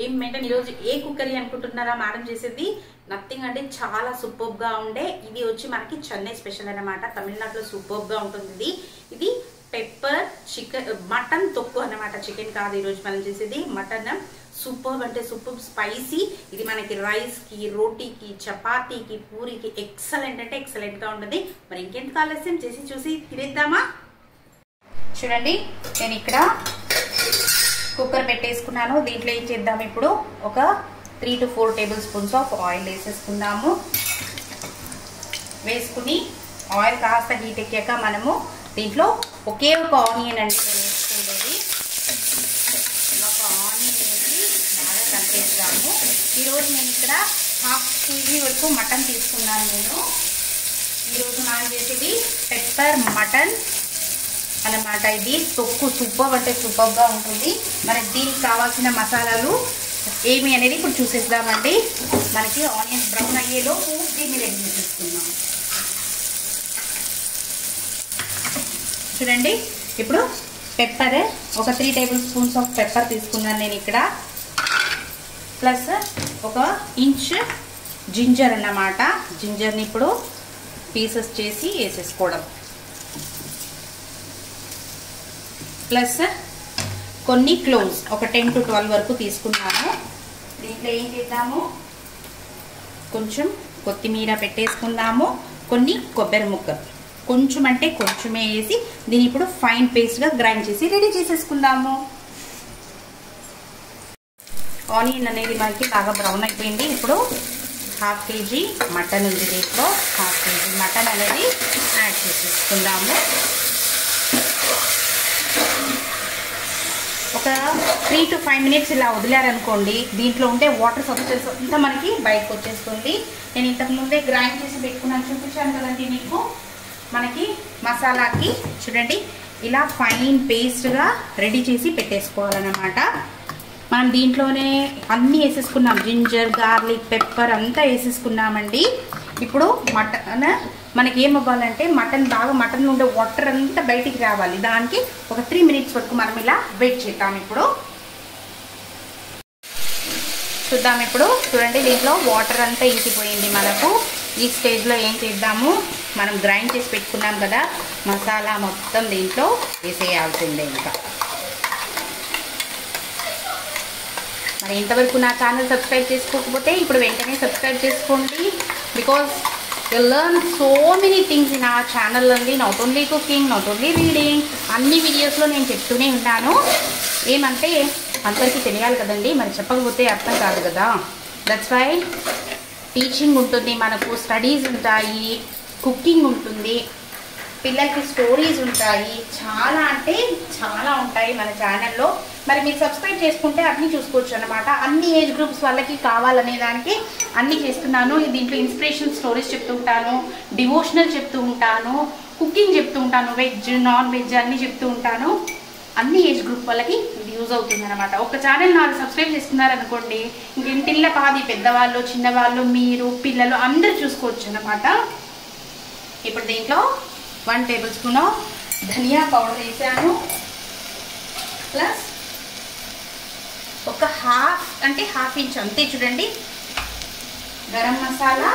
ఏ cookery అనుకుంటున్నారా madam చేసేది nothing అంటే చాలా సూపర్బ్ గా ఉండే ఇది వచ్చి మనకి చెన్నై స్పెషల్ అన్నమాట తమిళనాడులో సూపర్బ్ గా ఉంటుంది ఇది పెప్పర్ చికెన్ మటన్ తొక్కు అన్నమాట చికెన్ కాదు ఈ రోజు మనం చేసేది మటన్ సూపర్బ్ అంటే సూపర్బ్ స్పైసీ ఇది మనకి రైస్ కి రోటీ కి చపాతీ కి పూరీ కి ఎక్సలెంట్ అంటే ఎక్సలెంట్ గా ఉంటుంది మరి ఇంకెంత కాలస్యం చేసి చూసి తినేద్దామా చూడండి నేను ఇక్కడ कुकर पेट्टेसुकुन्नानु दींट्लो एं चेद्दाम इप्पुडु ओक 3 to 4 tablespoons of oil वेसेसुकुंदामु वेसुकुनि आयिल कास्त हीट एक्काक मनमु दींट्लो ओके ओक आनियन अंडि वेसुकुंदामु ओक आनियन वेसि बागा कलपेद्दामु ई रोजु नेनु इक्कड हाफ केजी वरकु मटन तीसुकुन्नानु नेनु ई रोजु नानु चेसेदी पेप्पर मटन अन्नमाट इदी तोक्कु सूपर अंटे सूपर गा उंटुंदी मनकि दीनिकि कावाल्सिन मसालालु एमी अनेदी इप्पुडु चूसेद्दामंडी मनकि आनियन ब्रौन अय्ये लोपु दीनिनि रेडी चेसुकुंदाम चूडंडी इप्पुडु पेप्पर ओक 3 टेबल स्पून्स आफ् पेप्पर तीसुकुन्नानु नेनु इक्कड प्लस ओक इंच जिंजर अन्नमाट जिंजर नि इप्पुडु पीसेस चेसी वेसेसुकोवडम प्लस कोई क्लोव्स 10 टू 12 वरकू तीसुकुन्नानु दींट्लो एं चेद्दामु कोंचेम कोत्तिमीर पेट्टेसुकुन्नामु कोन्नि कोब्बरि मुक्क कोंचेम अंटे कोंचेमे वेसी दीनि इप्पुडु फाइन पेस्ट गा ग्राइंड चेसी रेडी चेसुकुन्नामु आनियन अनेदी मनकि बागा ब्राउन अयिपोयिंदी इप्पुडु हाफ केजी मटन उंदी दींट्लो हाफ केजी मटन अनेदी యాడ్ చేసేసుకుందాము 3 to 5 मिनट्स ఇలా వదిలారనుకోండి దీంట్లో ఉండే వాటర్ సబ్స్టెన్స్ అంతా మనకి బయటికి వచ్చేస్తుంది నేను ఇంతకు ముందే గ్రైండ్ చేసి పెట్టుకున్నాను చూపించాను కదండి మీకు మనకి మసాలాకి చూడండి ఇలా ఫైన్ పేస్ట్ గా రెడీ చేసి పెట్టేసుకోవాలి అన్నమాట మనం దీంట్లోనే అన్ని వేసేసుకున్నాం జింజర్ గార్లిక్ పెప్పర్ అంతా వేసేసుకున్నామండి ఇప్పుడు మటన్ మనకి ఏమ అవ్వాలంటే మటన్ బాగా మటన్ నుండి వాటర్ అంతా బయటికి రావాలి దానికి ఒక 3 నిమిషాల వరకు మనం ఇలా వెయిట్ చేద్దాం ఇప్పుడు చూద్దాం ఇప్పుడు చూడండి దీంట్లో వాటర్ అంతా ఇంకిపోయింది మనకు ఈ స్టేజ్ లో ఏం చేద్దాము మనం గ్రైండ్ చేసి పెట్టుకున్నాం కదా మసాలా మొత్తం దీంట్లో వేసేయాల్సిందే ఇంకా మరి ఇంతవరకు నా ఛానల్ సబ్స్క్రైబ్ చేసుకోకపోతే ఇప్పుడు వెంటనే సబ్స్క్రైబ్ చేసుకోండి because you learn so many things in our channel andi not only cooking not only reading anni videos lo nenu cheptune untanu em ante antariki teliyali kadandi mari cheppakapothe artham kaadu kada that's why teaching untundi manaku studies untayi cooking untundi pillaliki stories untayi chaala ante chaala untayi mana channel lo మరి మీరు subscribe చేసుకుంటే అన్ని చూసుకోవచ్చు అన్నమాట అన్ని age groups వాళ్ళకి కావాలనే దానికి అన్ని చేస్తున్నాను దీంట్లో ఇన్స్పిరేషన్ స్టోరీస్ చెప్తూ ఉంటాను డివోషనల్ చెప్తూ ఉంటాను కుకింగ్ చెప్తూ ఉంటాను వెజ్ నాన్ వెజ్ అన్ని చెప్తూ ఉంటాను అన్ని ఏజ్ గ్రూప్ వాళ్ళకి ఇది యూజ్ అవుతుంది అన్నమాట ఒక ఛానల్ నాకు సబ్స్క్రైబ్ చేసుకున్నారు అనుకోండి ఇంటిల్ల పాది పెద్దవాళ్ళు చిన్నవాళ్ళు మీరు పిల్లలు అందరూ చూసుకోవచ్చు అన్నమాట ఇప్పుడు దీంట్లో 1 టేబుల్ స్పూన్ ధనియా పౌడర్ వేసాను ప్లస్ ఒక హాఫ్ అంటే హాఫ్ ఇంచ్ అంతే చూడండి గరం మసాలా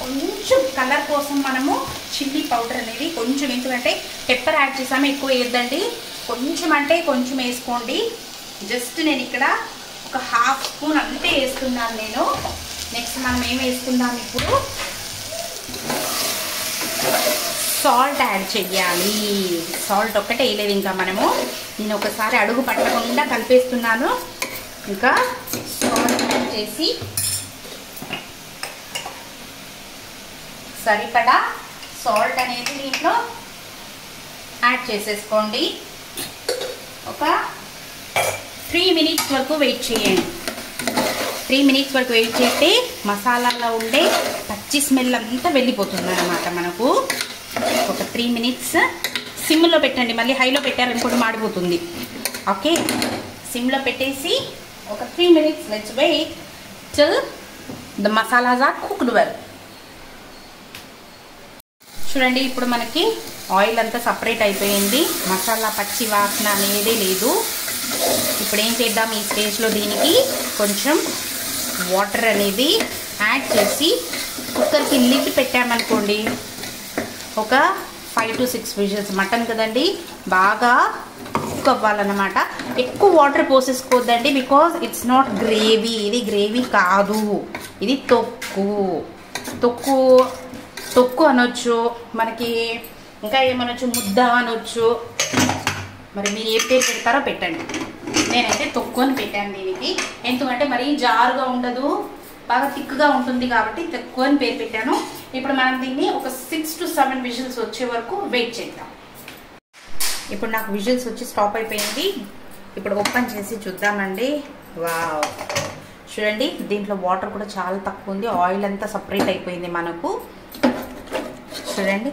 కొంచెం కలర్ కోసం మనము చిల్లీ పౌడర్ అనేది కొంచెం ఎందుకంటే పెప్పర్ యాడ్ చేసాము ఎక్కువ వేయద్దండి కొంచెం అంటే కొంచెం వేసుకోండి జస్ట్ నేను ఇక్కడ ఒక హాఫ్ స్పూన్ అంతే వేస్తున్నాను నేను నెక్స్ట్ మనం ఏం వేసుకుందాం ఇప్పుడు సాల్ట్ యాడ్ చేయాలి సాల్ట్ ఒక్కటే వేయలేదు ఇంకా మనము నేను ఒకసారి అడుగు పట్టకుండా కలిపేస్తున్నాను ఇంకా సాల్ట్ యాడ్ చేసి సరిపడా సాల్ట్ అనేది దీంట్లో యాడ్ చేసేసుకోండి ఒక 3 minutes వరకు వెయిట్ చేయండి 3 minutes వరకు వెయిట్ చేస్తే మసాలాలో ఉండే పచ్చి స్మెల్ అంతా వెళ్ళిపోతుంది అన్నమాట మనకు ఒక 3 minutes సిమ్లో పెట్టండి మళ్ళీ హైలో పెట్టారనుకోండి మాడిపోతుంది ఓకే సిమ్లో పెట్టేసి ఒక 3 minutes let's wait till the masalas are cooked well చూడండి ఇప్పుడు మనకి ఆయిల్ అంతా సెపరేట్ అయిపోయింది మసాలా పచ్చి వాసన అనేది లేదు इपड़ेम चेद्दाम ई स्टेज लो दीनिकी कोंचेम वाटर अनेदी ऐड चेसी कुकर की लिड पेट्टामनुकोंडी ఒక 5 టు 6 విజిల్స్ మటన్ కదండి బాగా కుక్ అవ్వాలన్నమాట ఎక్కువ వాటర్ పోసేసుకోవద్దండి బికాజ్ ఇట్స్ నాట్ గ్రేవీ ఇది గ్రేవీ కాదు ఇది తొక్కు తొక్కు తొక్కు అనొచ్చు మనకి ఇంకా ఏమనొచ్చు ముద్ద అనొచ్చు మరి మీరు ఏ పేరు పెడతారో పెట్టండి నేనైతే తొక్కు అని పెట్టాను దీనికి ఎందుకంటే మరి జారుగా ఉండదు బాగా థిక్ గా ఉంటుంది కాబట్టి తొక్కు అని పేరు పెట్టాను ఇప్పుడు మనం దీన్ని ఒక 6 టు 7 విజిల్స్ వచ్చే వరకు వెయిట్ చేద్దాం ఇప్పుడు నాకు విజిల్స్ వచ్చి స్టాప్ అయిపోయింది ఇప్పుడు ఓపెన్ చేసి చూద్దామండి వావ్ చూడండి దీంట్లో వాటర్ కూడా చాలా తక్కువ ఉంది ఆయిల్ అంతా సెపరేట్ అయిపోయింది మనకు చూడండి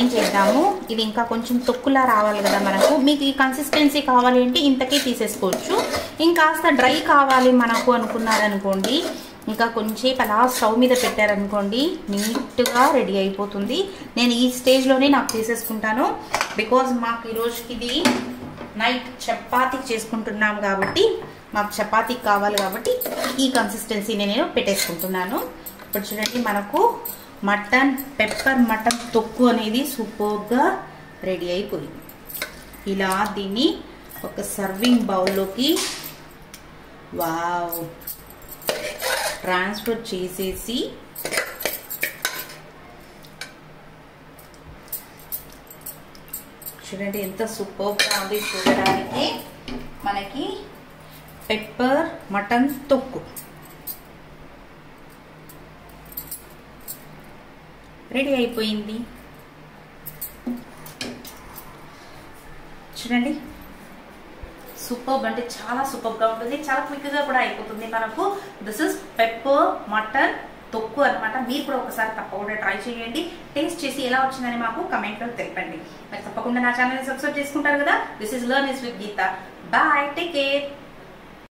ఏం చేద్దాము ఇది ఇంకా కొంచెం తొక్కులా రావాలి కదా మనకు మీకు ఈ కన్సిస్టెన్సీ కావాలి అంటే ఇంతకే తీసేసుకోవచ్చు ఇంకా కాస్త డ్రై కావాలి మనకు అనుకున్నారు అనుకోండి ఇంకా కొంచెం అలా స్టవ్ మీద పెట్టారు అనుకోండి నీట్ గా రెడీ అయిపోతుంది నేను ఈ స్టేజ్ లోనే నాకు తీసేసుకుంటాను బికాజ్ మాకు ఈ రోజుకి ఇది నైట్ చపాతీ చేసుకుంటున్నాం కాబట్టి మాకు చపాతీ కావాలి కాబట్టి ఈ కన్సిస్టెన్సీని నేను పెట్టేసుకుంటున్నాను ఇప్పుడు చూడండి మనకు మటన్ పెప్పర్ మటన్ తొక్కు అనేది సూపర్గా రెడీ అయిపోయింది ఇలా దీన్ని ఒక సర్వింగ్ బౌల్లోకి వావ్ ట్రాన్స్ఫర్ చేసేసి చూడండి ఎంత సూపర్గా ఉంది చూడడానికి మనకి పెప్పర్ మటన్ తొక్కు రెడీ అయిపోయింది చూడండి సూపర్ అంటే చాలా సూపర్ గా ఉంటుంది చాలా క్విక్ గా కూడా అయిపోతుంది మనకు దిస్ ఇస్ పెప్పర్ మటన్ తొక్కు అన్నమాట మీరు కూడా ఒకసారి తప్పకుండా ట్రై చేయండి టేస్ట్ చేసి ఎలా వచ్చిందని మాకు కామెంట్ లో తెలపండి మరి తప్పకుండా నా ఛానల్ ని సబ్స్క్రైబ్ చేసుకుంటారు కదా this is learn with Geetha bye take care